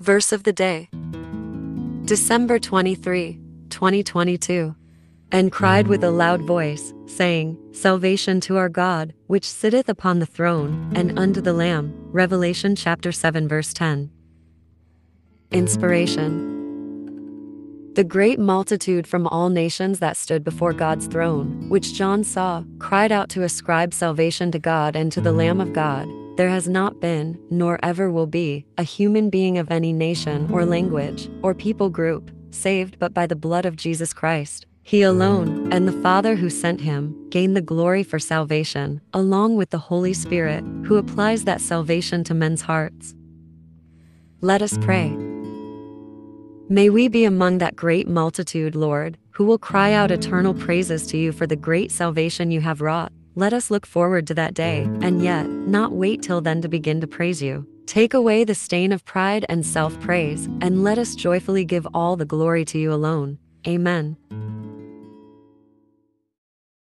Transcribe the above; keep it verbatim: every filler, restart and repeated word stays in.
Verse of the day, December twenty-third, twenty twenty-two. And cried with a loud voice, saying, Salvation to our God, which sitteth upon the throne, and unto the Lamb. Revelation chapter seven verse ten. Inspiration. The great multitude from all nations that stood before God's throne, which John saw, cried out to ascribe salvation to God and to the Lamb of God. There has not been, nor ever will be, a human being of any nation or language or people group, saved but by the blood of Jesus Christ. He alone, and the Father who sent him, gain the glory for salvation, along with the Holy Spirit, who applies that salvation to men's hearts. Let us pray. May we be among that great multitude, Lord, who will cry out eternal praises to you for the great salvation you have wrought. Let us look forward to that day, and yet, not wait till then to begin to praise you. Take away the stain of pride and self-praise, and let us joyfully give all the glory to you alone. Amen.